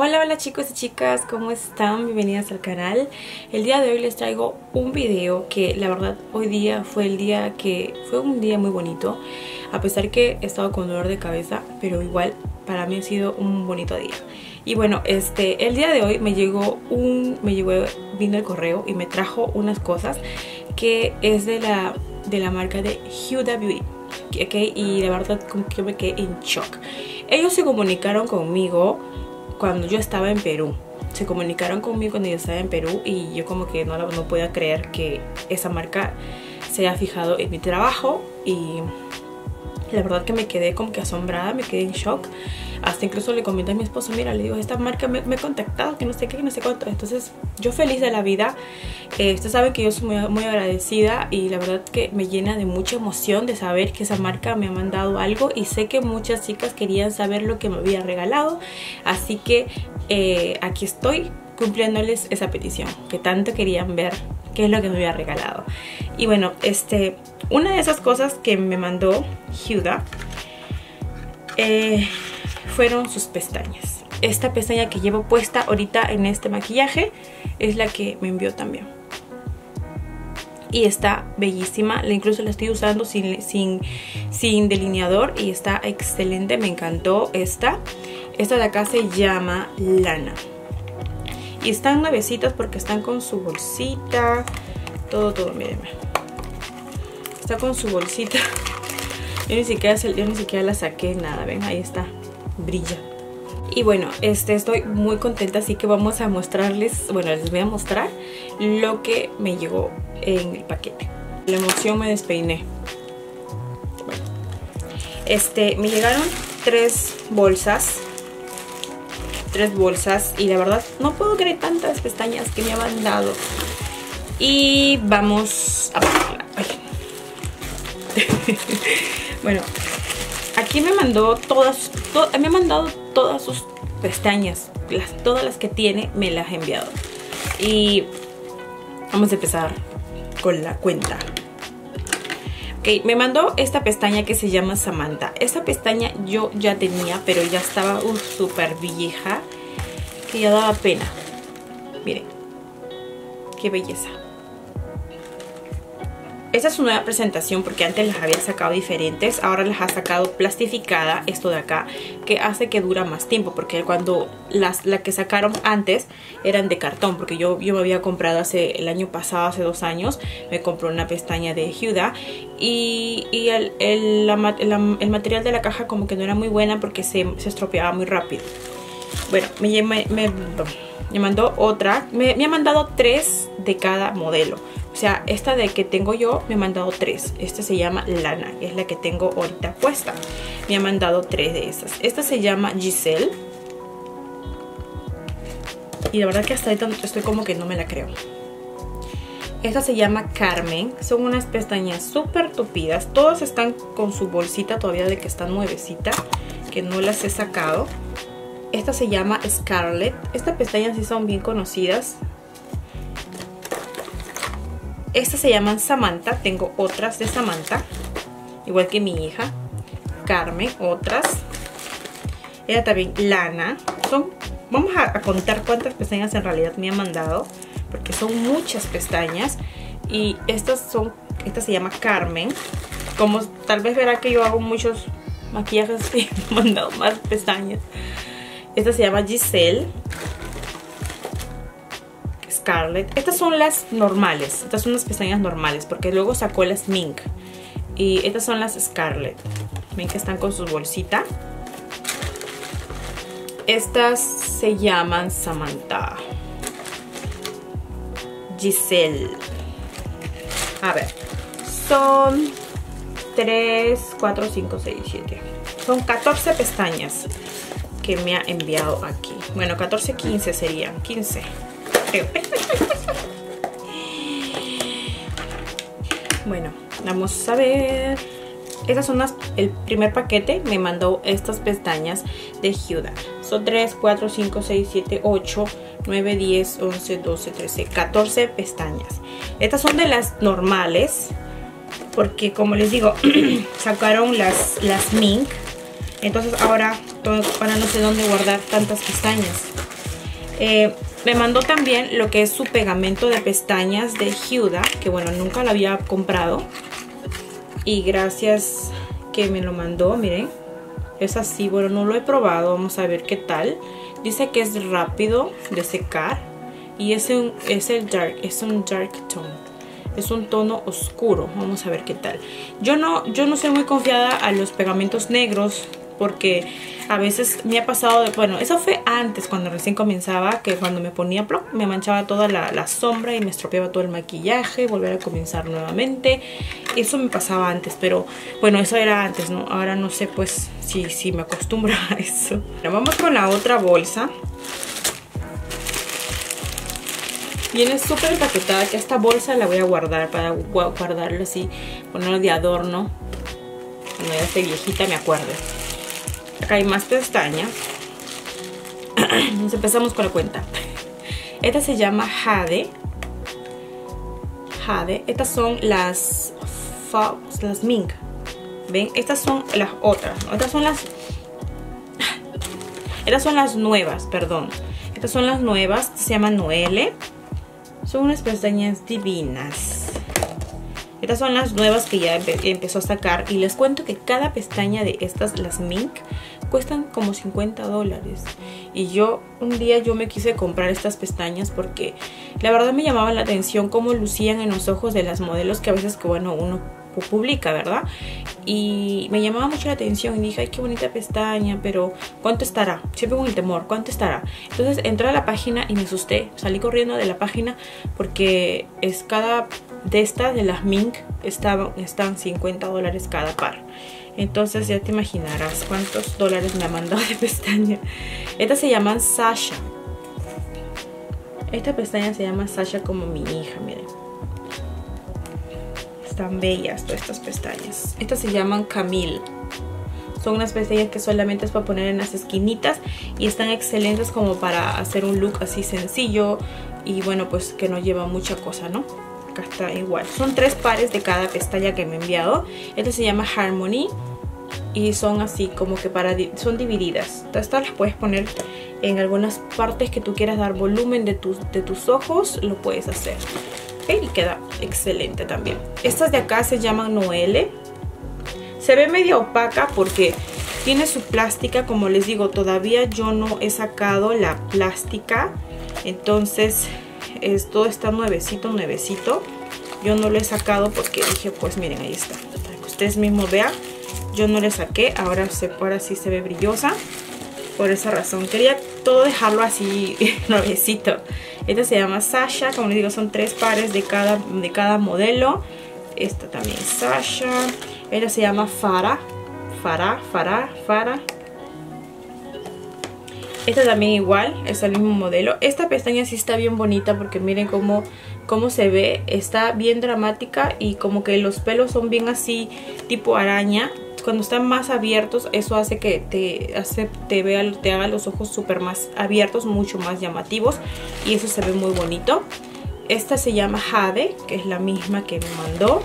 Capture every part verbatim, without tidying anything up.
Hola, hola chicos y chicas, ¿cómo están? Bienvenidas al canal. El día de hoy les traigo un video que la verdad hoy día fue el día que fue un día muy bonito. A pesar que he estado con dolor de cabeza, pero igual para mí ha sido un bonito día. Y bueno, este, el día de hoy me llegó un, me llegó, vino el correo y me trajo unas cosas que es de la, de la marca de Huda Beauty. Okay, y la verdad como que yo me quedé en shock. Ellos se comunicaron conmigo cuando yo estaba en Perú. Se comunicaron conmigo cuando yo estaba en Perú y yo como que no, no podía creer que esa marca se haya fijado en mi trabajo. Y la verdad que me quedé como que asombrada, me quedé en shock. Hasta incluso le comenté a mi esposo, mira, le digo, esta marca me, me ha contactado, que no sé qué, que no sé cuánto. Entonces yo feliz de la vida. Eh, ustedes saben que yo soy muy, muy agradecida y la verdad que me llena de mucha emoción de saber que esa marca me ha mandado algo. Y sé que muchas chicas querían saber lo que me había regalado. Así que eh, aquí estoy cumpliéndoles esa petición que tanto querían ver, qué es lo que me había regalado. Y bueno, este, una de esas cosas que me mandó Huda eh, fueron sus pestañas. Esta pestaña que llevo puesta ahorita en este maquillaje es la que me envió también. Y está bellísima, incluso la estoy usando sin, sin, sin delineador y está excelente, me encantó esta. Esta de acá se llama Lana. Y están nuevecitas porque están con su bolsita. Todo, todo, mírenme. Está con su bolsita. Yo ni siquiera, yo ni siquiera la saqué, nada, ven, ahí está. Brilla. Y bueno, este, estoy muy contenta, así que vamos a mostrarles, bueno, les voy a mostrar lo que me llegó en el paquete. La emoción me despeiné. Bueno. Este, me llegaron tres bolsas. Tres bolsas y la verdad no puedo creer tantas pestañas que me han mandado. Y vamos a ponerla. Bueno, aquí me mandó todas, to, me ha mandado todas sus pestañas, las, todas las que tiene me las ha enviado. Y vamos a empezar con la cuenta. Ok, me mandó esta pestaña que se llama Samantha. Esta pestaña yo ya tenía, pero ya estaba uh, súper vieja, que ya daba pena. Miren, qué belleza. Esta es su nueva presentación porque antes las había sacado diferentes. Ahora las ha sacado plastificada, esto de acá, que hace que dura más tiempo. Porque cuando las la que sacaron antes eran de cartón. Porque yo, yo me había comprado hace el año pasado, hace dos años. Me compré una pestaña de Huda. Y, y el, el, la, la, el material de la caja como que no era muy buena porque se, se estropeaba muy rápido. Bueno, me, me, me, me mandó otra. Me, me ha mandado tres de cada modelo. O sea, esta de que tengo yo me ha mandado tres. Esta se llama Lana, que es la que tengo ahorita puesta. Me ha mandado tres de esas. Esta se llama Giselle. Y la verdad que hasta ahorita estoy como que no me la creo. Esta se llama Carmen. Son unas pestañas súper tupidas. Todas están con su bolsita todavía de que están nuevecita, que no las he sacado. Esta se llama Scarlett. Estas pestañas sí son bien conocidas. Estas se llaman Samantha. Tengo otras de Samantha, igual que mi hija. Carmen, otras. Ella también, Lana. Son, vamos a, a contar cuántas pestañas en realidad me han mandado, porque son muchas pestañas. Y estas son, esta se llama Carmen. Como tal vez verá que yo hago muchos maquillajes y me han mandado más pestañas. Esta se llama Giselle. Scarlett. Estas son las normales. Estas son las pestañas normales porque luego sacó las Mink. Y estas son las Scarlett. Ven que están con su bolsita. Estas se llaman Samantha. Giselle. A ver. Son tres, cuatro, cinco, seis, siete. Son catorce pestañas que me ha enviado aquí. Bueno, catorce, quince serían. quince. Bueno, vamos a ver. Estas son las, el primer paquete me mandó estas pestañas de Huda. Son tres, cuatro, cinco, seis, siete, ocho, nueve, diez, once, doce, trece, catorce pestañas. Estas son de las normales porque como les digo sacaron las, las Mink. Entonces ahora, ahora no sé dónde guardar tantas pestañas. Eh, me mandó también lo que es su pegamento de pestañas de Huda, que bueno, nunca lo había comprado. Y gracias que me lo mandó, miren. Es así, bueno, no lo he probado, vamos a ver qué tal. Dice que es rápido de secar y es un, es el dark, es un dark tone. Es un tono oscuro, vamos a ver qué tal. Yo no, yo no soy muy confiada a los pegamentos negros porque a veces me ha pasado, de, bueno, eso fue antes cuando recién comenzaba, que cuando me ponía plop me manchaba toda la, la sombra y me estropeaba todo el maquillaje, volver a comenzar nuevamente. Eso me pasaba antes, pero bueno, eso era antes, ¿no? Ahora no sé pues si, si me acostumbro a eso. Bueno, vamos con la otra bolsa. Viene súper empaquetada, que esta bolsa la voy a guardar para guardarlo así, ponerlo de adorno. Cuando ya esté viejita me acuerdo. Acá hay más pestañas. Entonces empezamos con la cuenta. Esta se llama Jade. Jade. Estas son las Fobs, las Mink. ¿Ven? Estas son las otras. Estas son las... Estas son las nuevas, perdón. Estas son las nuevas. Se llaman Noelle. Son unas pestañas divinas. Estas son las nuevas que ya empe empezó a sacar. Y les cuento que cada pestaña de estas, las Mink, cuestan como cincuenta dólares. Y yo, un día yo me quise comprar estas pestañas porque la verdad me llamaban la atención cómo lucían en los ojos de las modelos que a veces, que bueno, uno publica, ¿verdad? Y me llamaba mucho la atención y dije, ay, qué bonita pestaña, pero ¿cuánto estará? Siempre con el temor, ¿cuánto estará? Entonces entré a la página y me asusté, salí corriendo de la página porque es cada de estas, de las Mink, estaban, están cincuenta dólares cada par. Entonces ya te imaginarás cuántos dólares me ha mandado de pestaña. Estas se llaman Sasha. Esta pestaña se llama Sasha, como mi hija, miren. Tan bellas todas estas pestañas. Estas se llaman Camille. Son unas pestañas que solamente es para poner en las esquinitas y están excelentes como para hacer un look así sencillo y bueno, pues que no lleva mucha cosa, ¿no? Acá está igual. Son tres pares de cada pestaña que me he enviado. Esta se llama Harmony y son así como que para, son divididas. Estas las puedes poner en algunas partes que tú quieras dar volumen de tus, de tus ojos, lo puedes hacer. Y queda excelente también. Estas de acá se llaman Noelle. Se ve medio opaca porque tiene su plástica. Como les digo, todavía yo no he sacado la plástica. Entonces, esto está nuevecito, nuevecito. Yo no lo he sacado porque dije, pues miren, ahí está. Para que ustedes mismos vean. Yo no le saqué. Ahora, se, ahora sí se ve brillosa. Por esa razón. Quería todo dejarlo así nuevecito. Esta se llama Sasha, como les digo, son tres pares de cada, de cada modelo. Esta también es Sasha. Esta se llama Farah. Farah, Farah, Farah. Esta también igual, es el mismo modelo. Esta pestaña sí está bien bonita porque miren cómo, cómo se ve. Está bien dramática y como que los pelos son bien así, tipo araña. Cuando están más abiertos, eso hace que te, hace, te, vea, te haga los ojos súper más abiertos, mucho más llamativos. Y eso se ve muy bonito. Esta se llama Jade, que es la misma que me mandó.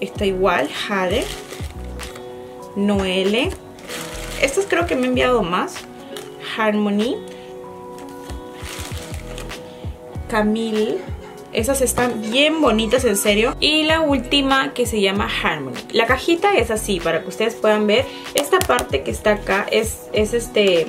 Esta igual, Jade. Noelle. Estas creo que me he enviado más. Harmony. Camille. Esas están bien bonitas, en serio. Y la última que se llama Harmony. La cajita es así, para que ustedes puedan ver. Esta parte que está acá es, es este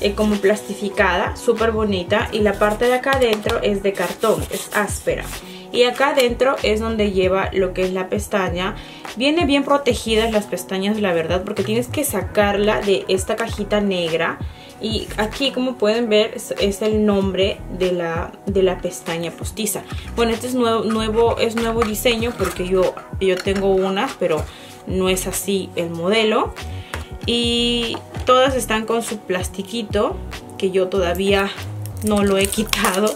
eh, como plastificada, súper bonita. Y la parte de acá adentro es de cartón, es áspera. Y acá adentro es donde lleva lo que es la pestaña. Viene bien protegidas las pestañas, la verdad, porque tienes que sacarla de esta cajita negra. Y aquí, como pueden ver, es el nombre de la, de la pestaña postiza. Bueno, este es nuevo, nuevo, es nuevo diseño porque yo, yo tengo unas, pero no es así el modelo. Y todas están con su plastiquito, que yo todavía no lo he quitado.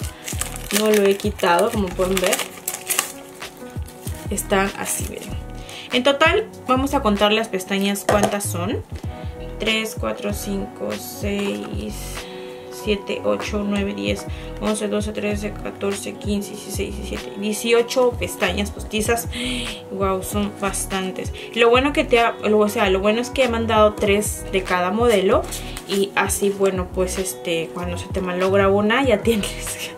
No lo he quitado, como pueden ver. Están así, miren. En total, vamos a contar las pestañas cuántas son. tres, cuatro, cinco, seis, seis, siete, ocho, nueve, diez, once, doce, trece, catorce, quince, dieciséis, diecisiete, dieciocho pestañas postizas. Wow, son bastantes. Lo bueno que te ha, o sea, lo bueno es que he mandado tres de cada modelo y así, bueno, pues este, cuando se te malogra una ya tienes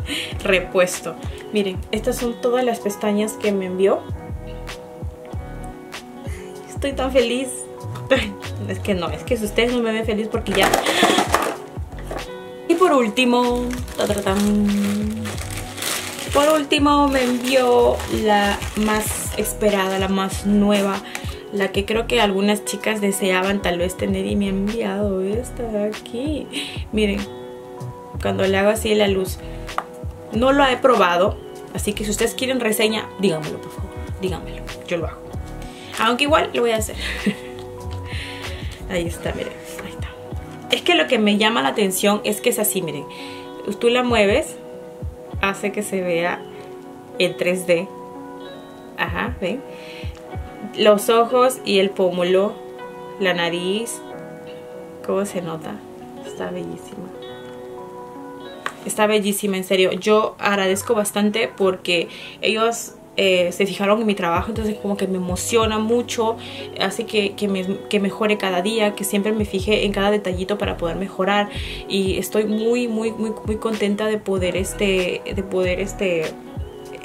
repuesto. Miren, estas son todas las pestañas que me envió. Estoy tan feliz. Es que no, es que si ustedes no me ven feliz porque ya... Y por último... Por último me envió la más esperada, la más nueva, la que creo que algunas chicas deseaban tal vez tener, y me ha enviado esta de aquí. Miren, cuando le hago así la luz. No lo he probado, así que si ustedes quieren reseña, díganmelo, por favor, díganmelo, yo lo hago. Aunque igual lo voy a hacer. Ahí está, miren, ahí está. Es que lo que me llama la atención es que es así, miren. Tú la mueves, hace que se vea en tres D. Ajá, ven. Los ojos y el pómulo, la nariz. ¿Cómo se nota? Está bellísima. Está bellísima, en serio. Yo agradezco bastante porque ellos... Eh, se fijaron en mi trabajo, entonces como que me emociona mucho, hace que, que, me, que mejore cada día, que siempre me fije en cada detallito para poder mejorar, y estoy muy muy muy muy contenta de poder este de poder este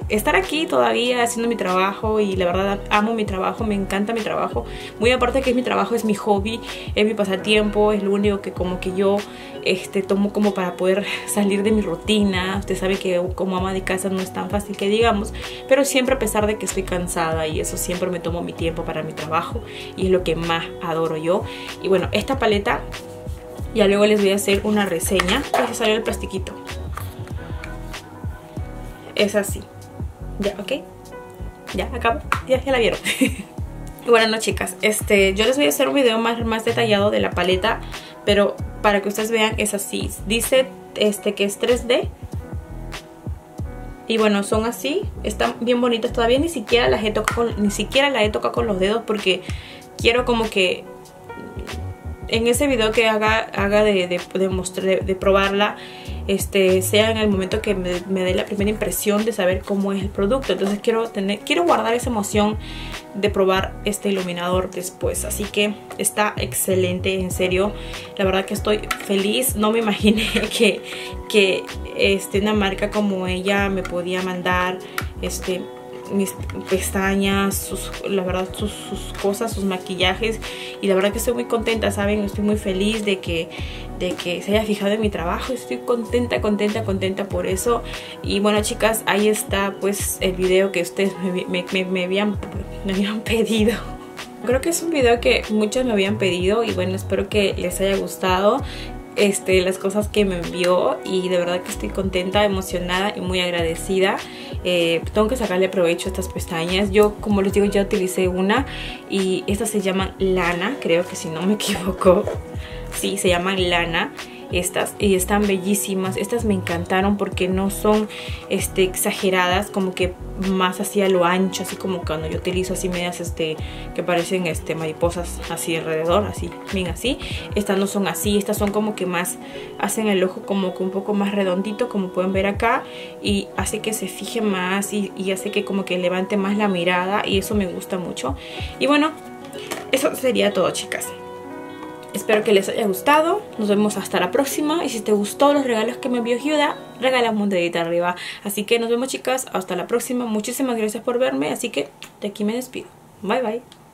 estar aquí todavía haciendo mi trabajo. Y la verdad amo mi trabajo, me encanta mi trabajo, muy aparte que es mi trabajo, es mi hobby, es mi pasatiempo, es lo único que como que yo este, tomo como para poder salir de mi rutina. Usted sabe que como ama de casa no es tan fácil que digamos, pero siempre, a pesar de que estoy cansada y eso, siempre me tomo mi tiempo para mi trabajo, y es lo que más adoro yo. Y bueno, esta paleta ya luego les voy a hacer una reseña. Pues se salió el plastiquito, es así. Ya, ok. Ya, acabo. Ya, ya la vieron. Bueno, no, chicas. Este, yo les voy a hacer un video más, más detallado de la paleta, pero para que ustedes vean, es así. Dice este, que es tres D. Y bueno, son así. Están bien bonitas. Todavía ni siquiera las he tocado con, ni siquiera las he tocado con los dedos, porque quiero como que... en ese video que haga, haga de, de, de, mostrar, de, de probarla, este, sea en el momento que me, me dé la primera impresión de saber cómo es el producto. Entonces quiero tener, quiero guardar esa emoción de probar este iluminador después. Así que está excelente, en serio. La verdad que estoy feliz. No me imaginé que, que este, una marca como ella me podía mandar este... mis pestañas, sus, la verdad sus, sus cosas, sus maquillajes, y la verdad que estoy muy contenta, saben, estoy muy feliz de que, de que se haya fijado en mi trabajo. Estoy contenta, contenta, contenta por eso. Y bueno, chicas, ahí está pues el video que ustedes me, me, me, me, habían, me habían pedido. Creo que es un video que muchas me habían pedido, y bueno, espero que les haya gustado. Este, las cosas que me envió, y de verdad que estoy contenta, emocionada y muy agradecida. Eh, tengo que sacarle provecho a estas pestañas. Yo, como les digo, ya utilicé una, y estas se llaman lana, creo que si no me equivoco. Sí, se llaman lana. Estas, y están bellísimas. Estas me encantaron porque no son este, exageradas, como que más así a lo ancho, así como cuando yo utilizo así medias este, que parecen este, mariposas así alrededor, así, bien así. Estas no son así, estas son como que más, hacen el ojo como que un poco más redondito, como pueden ver acá, y hace que se fije más, y, y hace que como que levante más la mirada, y eso me gusta mucho. Y bueno, eso sería todo, chicas. Espero que les haya gustado, nos vemos hasta la próxima, y si te gustó los regalos que me envió Huda, regálame un dedito arriba. Así que nos vemos, chicas, hasta la próxima, muchísimas gracias por verme, así que de aquí me despido, bye bye.